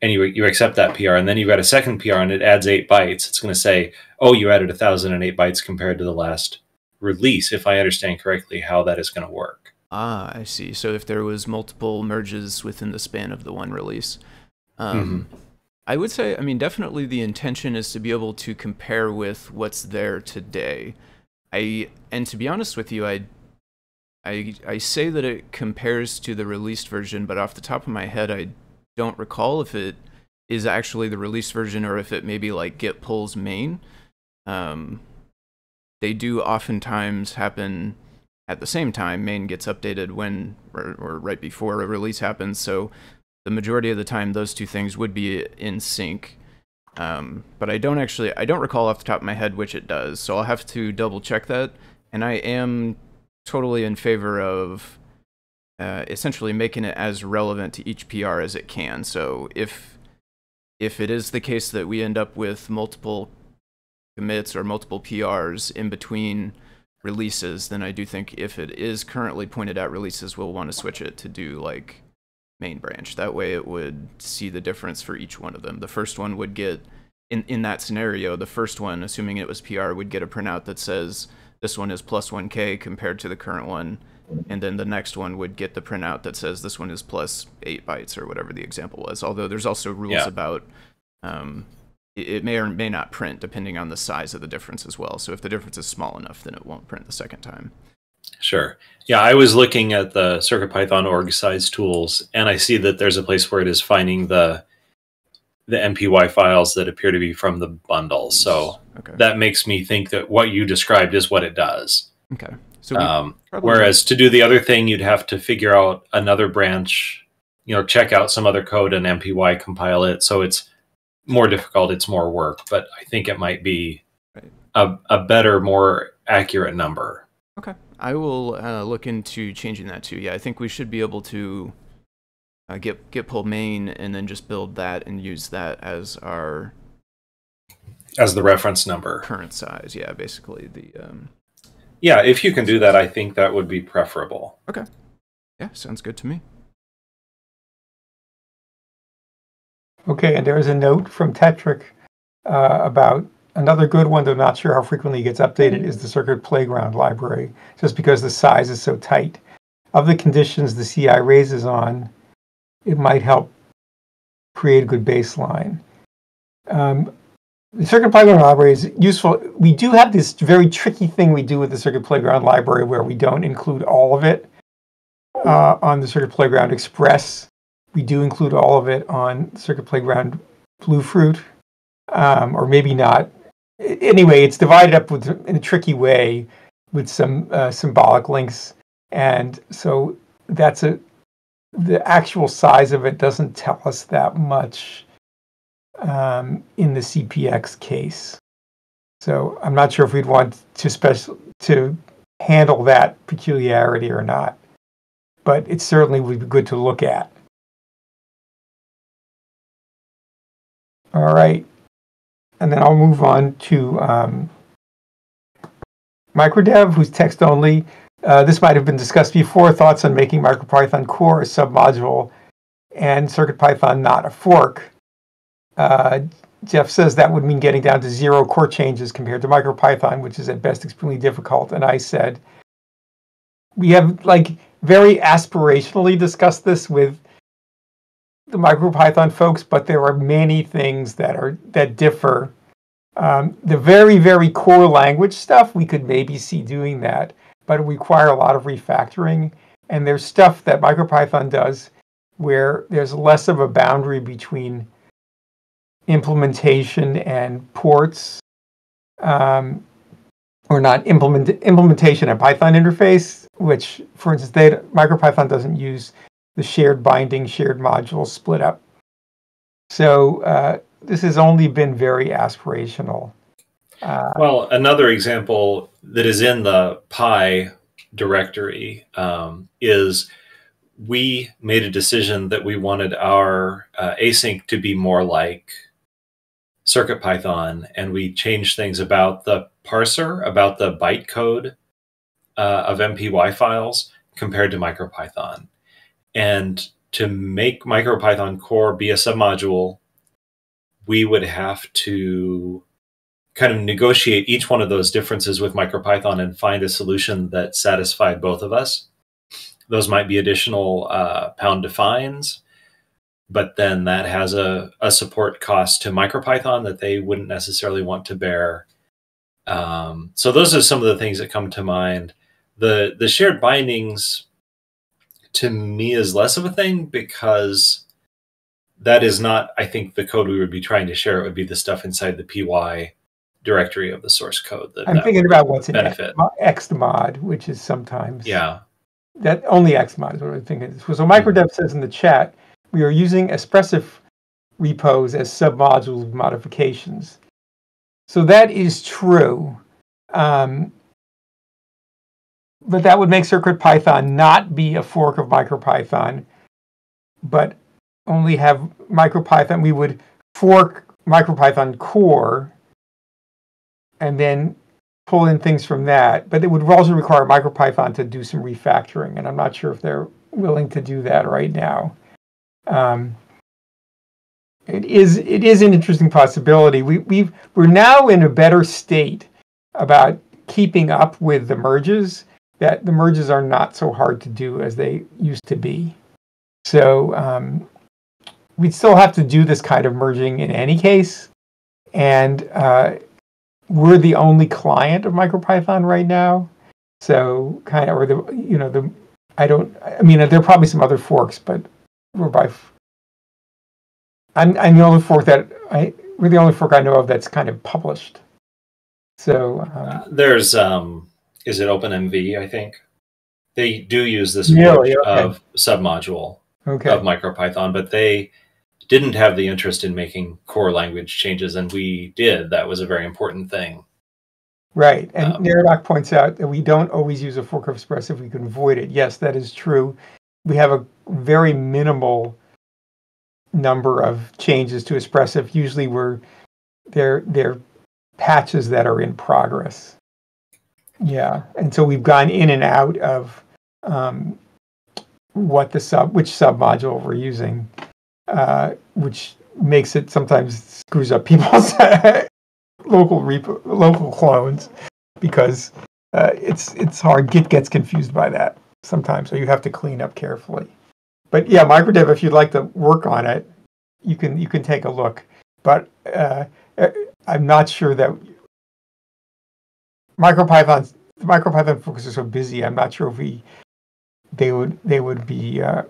and you, you accept that P R, and then you've got a second P R and it adds eight bytes, it's going to say, oh, you added one thousand eight bytes compared to the last release, if I understand correctly how that is going to work. Ah, I see. So if there was multiple merges within the span of the one release. Um, mm-hmm. I would say, I mean, definitely the intention is to be able to compare with what's there today. I and to be honest with you, I, I, I say that it compares to the released version, but off the top of my head, I don't recall if it is actually the released version or if it maybe like Git pulls main. Um, they do oftentimes happen at the same time. Main gets updated when or, or right before a release happens, so the majority of the time those two things would be in sync. Um, but I don't actually, I don't recall off the top of my head which it does, so I'll have to double check that. And I am totally in favor of uh, essentially making it as relevant to each P R as it can. So if, if it is the case that we end up with multiple commits or multiple P Rs in between releases, then I do think if it is currently pointed at releases, we'll want to switch it to do like main branch. That way it would see the difference for each one of them. The first one would get, in, in that scenario, the first one, assuming it was P R, would get a printout that says this one is plus one K compared to the current one, and then the next one would get the printout that says this one is plus eight bytes or whatever the example was. Although there's also rules yeah. about um, it, it may or may not print depending on the size of the difference as well. So if the difference is small enough, then it won't print the second time. Sure. Yeah, I was looking at the CircuitPython org size tools, and I see that there's a place where it is finding the the M P Y files that appear to be from the bundle. So okay. that makes me think that what you described is what it does. Okay. So um, whereas to do the other thing, you'd have to figure out another branch, you know, check out some other code and M P Y compile it. So it's more difficult. It's more work. But I think it might be right. a, a better, more accurate number. Okay. I will uh, look into changing that too. Yeah, I think we should be able to uh, get get pull main and then just build that and use that as our as the reference number current size. Yeah, basically the. Um, yeah, if you can do that, I think that would be preferable. Okay. Yeah, sounds good to me. Okay, and there is a note from Tectric uh, about. Another good one, though not sure how frequently it gets updated, is the Circuit Playground library, just because the size is so tight. Of the conditions the C I raises on, it might help create a good baseline. Um, the Circuit Playground library is useful. We do have this very tricky thing we do with the Circuit Playground library where we don't include all of it uh, on the Circuit Playground Express. We do include all of it on Circuit Playground Bluefruit, um, or maybe not. Anyway, it's divided up with, in a tricky way with some uh, symbolic links, and so that's a the actual size of it doesn't tell us that much um, in the C P X case. So I'm not sure if we'd want to special to handle that peculiarity or not, but it certainly would be good to look at. All right. And then I'll move on to um, MicroDev, who's text only. Uh, this might have been discussed before. Thoughts on making MicroPython core a submodule and CircuitPython not a fork. Uh, Jeff says that would mean getting down to zero core changes compared to MicroPython, which is at best extremely difficult. And I said, we have like very aspirationally discussed this with the MicroPython folks, but there are many things that are that differ. Um, the very, very core language stuff, we could maybe see doing that, but it require a lot of refactoring. And there's stuff that MicroPython does where there's less of a boundary between implementation and ports, um, or not implement implementation and Python interface, which, for instance, they, MicroPython doesn't use the shared binding, shared modules split up. So uh, this has only been very aspirational. Uh, well, another example that is in the Py directory um, is we made a decision that we wanted our uh, async to be more like CircuitPython, and we changed things about the parser, about the bytecode uh, of M P Y files compared to MicroPython. And to make MicroPython core be a submodule, we would have to kind of negotiate each one of those differences with MicroPython and find a solution that satisfied both of us. Those might be additional uh, pound defines, but then that has a, a support cost to MicroPython that they wouldn't necessarily want to bear. Um, so those are some of the things that come to mind. The, the shared bindings to me is less of a thing because that is not, I think, the code we would be trying to share. It would be the stuff inside the P Y directory of the source code. That I'm that thinking about what's benefit. in Xmod, which is sometimes. Yeah. That only Xmod is what I'm thinking. So MicroDev mm-hmm. says in the chat, we are using expressive repos as submodules with modifications. So that is true. Um, but that would make CircuitPython not be a fork of MicroPython, but only have MicroPython. We would fork MicroPython core and then pull in things from that. But it would also require MicroPython to do some refactoring, and I'm not sure if they're willing to do that right now. Um, It is, it is an interesting possibility. We, we've, we're now in a better state about keeping up with the merges, that the merges are not so hard to do as they used to be. So um, we'd still have to do this kind of merging in any case. And uh, we're the only client of MicroPython right now. So kind of, or the, you know, the, I don't, I mean, there are probably some other forks, but we're by I'm, I'm the only fork that I we're the only fork I know of that's kind of published. So um, uh, there's um, is it OpenMV? I think they do use this approach yeah, okay. of submodule okay. of MicroPython, but they didn't have the interest in making core language changes, and we did. That was a very important thing. Right, and um, Naradoc points out that we don't always use a fork of expressive. We can void it. Yes, that is true. We have a very minimal number of changes to expressive. Usually we're they're they're patches that are in progress. Yeah. And so we've gone in and out of um what the sub which submodule we're using, uh which makes it sometimes screws up people's local repo local clones, because uh it's it's hard. Git gets confused by that sometimes, so you have to clean up carefully. But yeah, MicroDev, if you'd like to work on it, you can you can take a look. But uh, I'm not sure that MicroPython's the MicroPython folks are so busy. I'm not sure if we they would they would be uh,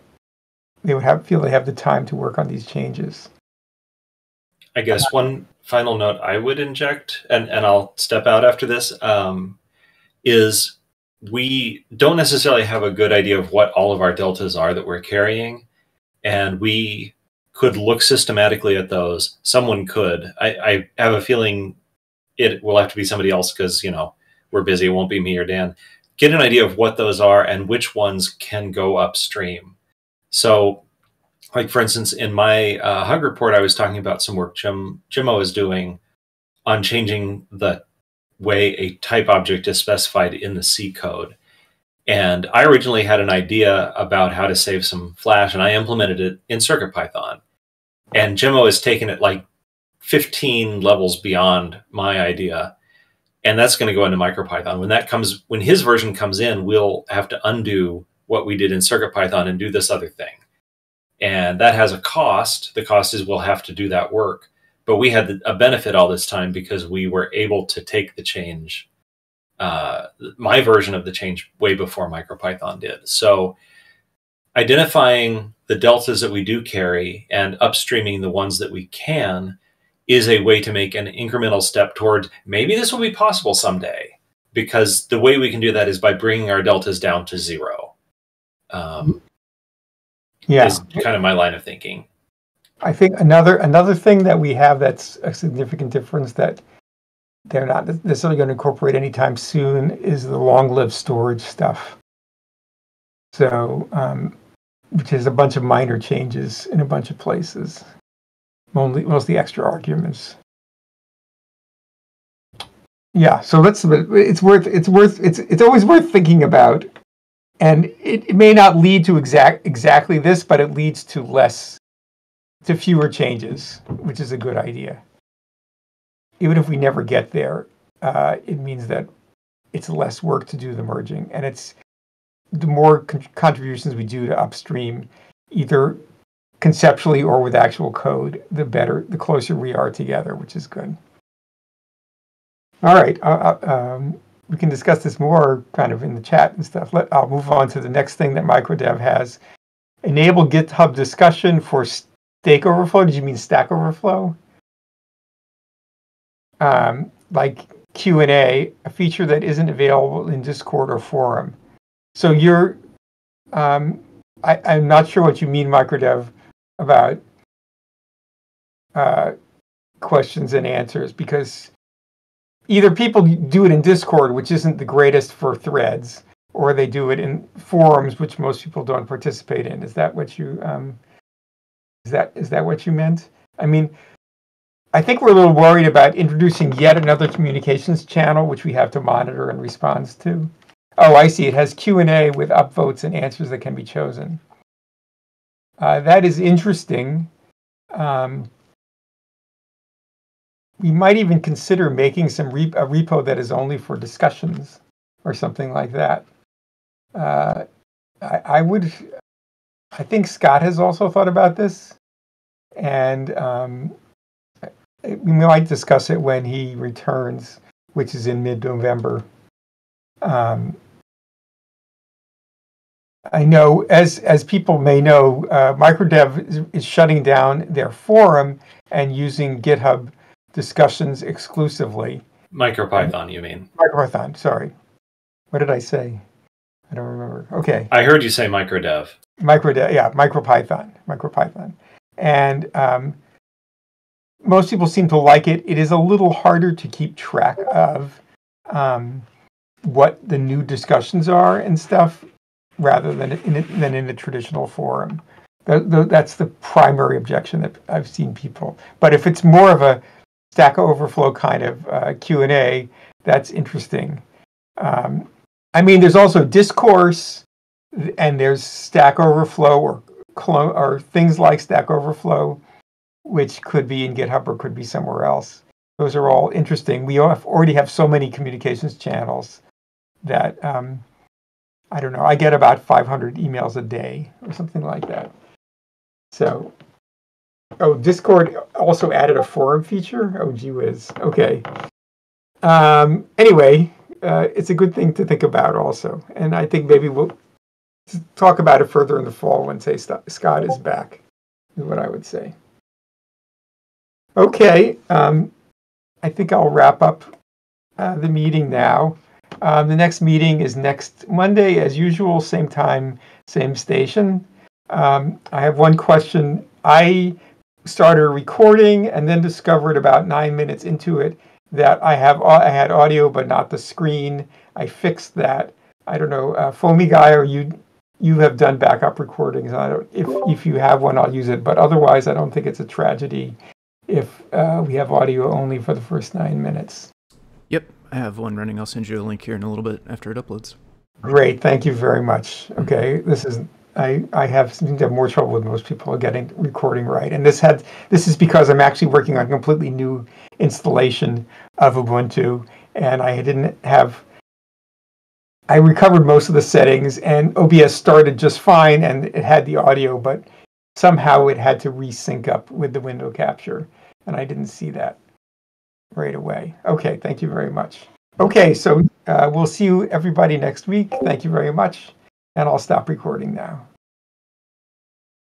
they would have feel they have the time to work on these changes. I guess one final note I would inject, and and I'll step out after this, um, is. We don't necessarily have a good idea of what all of our deltas are that we're carrying, and we could look systematically at those. Someone could. I, I have a feeling it will have to be somebody else because, you know, we're busy. It won't be me or Dan. Get an idea of what those are and which ones can go upstream. So, like, for instance, in my uh, Hug report, I was talking about some work Jim, Jimmo is doing on changing the way a type object is specified in the C code. And I originally had an idea about how to save some flash, and I implemented it in CircuitPython. And Jimmo has taken it like fifteen levels beyond my idea. And that's going to go into MicroPython. When that comes, when his version comes in, we'll have to undo what we did in CircuitPython and do this other thing. And that has a cost. The cost is we'll have to do that work. But we had a benefit all this time because we were able to take the change, uh, my version of the change, way before MicroPython did. So identifying the deltas that we do carry and upstreaming the ones that we can is a way to make an incremental step towards maybe this will be possible someday, because the way we can do that is by bringing our deltas down to zero. Um, yeah. Is kind of my line of thinking. I think another another thing that we have that's a significant difference that they're not necessarily going to incorporate anytime soon is the long-lived storage stuff. So, um, which is a bunch of minor changes in a bunch of places, mostly mostly extra arguments. Yeah, so let's. It's worth. It's worth. It's it's always worth thinking about And it, it may not lead to exact exactly this, but it leads to less, to fewer changes, which is a good idea. Even if we never get there, uh, it means that it's less work to do the merging. And it's the more con contributions we do to upstream, either conceptually or with actual code, the better, the closer we are together, which is good. All right. Uh, um, we can discuss this more kind of in the chat and stuff. Let, I'll move on to the next thing that MicroDev has. Enable GitHub discussion for Stack Overflow. Did you mean Stack Overflow? Um, like Q and A, a feature that isn't available in Discord or Forum. So you're, um, I, I'm not sure what you mean, MicroDev, about uh, questions and answers, because either people do it in Discord, which isn't the greatest for threads, or they do it in forums, which most people don't participate in. Is that what you um, is that is that what you meant? I mean, I think we're a little worried about introducing yet another communications channel, which we have to monitor and respond to. Oh, I see. It has Q and A with upvotes and answers that can be chosen. Uh, that is interesting. Um, We might even consider making some re a repo that is only for discussions or something like that. Uh, I, I would, I think Scott has also thought about this, and um, we might discuss it when he returns, which is in mid-November. Um, I know, as as people may know, uh, MicroDev is, is shutting down their forum and using GitHub discussions exclusively. MicroPython, you mean? MicroPython, sorry. What did I say? I don't remember. Okay. I heard you say MicroDev. MicroDev, yeah, MicroPython, MicroPython. And um, most people seem to like it. It is a little harder to keep track of um, what the new discussions are and stuff, rather than in a, than in a traditional forum. That's the primary objection that I've seen people. But if it's more of a Stack Overflow kind of uh, Q and A, that's interesting. Um, I mean, there's also discourse, and there's Stack Overflow or clone or things like Stack Overflow, which could be in GitHub or could be somewhere else. Those are all interesting. We already have so many communications channels that um, I don't know. I get about five hundred emails a day or something like that. So. Oh, Discord also added a forum feature? Oh, gee whiz. Okay. Um, anyway, uh, it's a good thing to think about also. And I think maybe we'll talk about it further in the fall when, say, Scott is back, is what I would say. Okay. Um, I think I'll wrap up uh, the meeting now. Um, the next meeting is next Monday, as usual, same time, same station. Um, I have one question. I... started recording and then discovered about nine minutes into it that I have I had audio but not the screen. I fixed that. I don't know, uh, Foamy Guy, or you you have done backup recordings. I don't if if you have one, I'll use it. But otherwise, I don't think it's a tragedy if uh, we have audio only for the first nine minutes. Yep, I have one running. I'll send you a link here in a little bit after it uploads. Great, thank you very much. Okay, this is. I, I have seem to have more trouble with most people getting recording right, and this had this is because I'm actually working on a completely new installation of Ubuntu, and I didn't have I recovered most of the settings, and O B S started just fine, and it had the audio, but somehow it had to resync up with the window capture, and I didn't see that right away. Okay, thank you very much. Okay, so uh, we'll see you everybody next week. Thank you very much. And I'll stop recording now.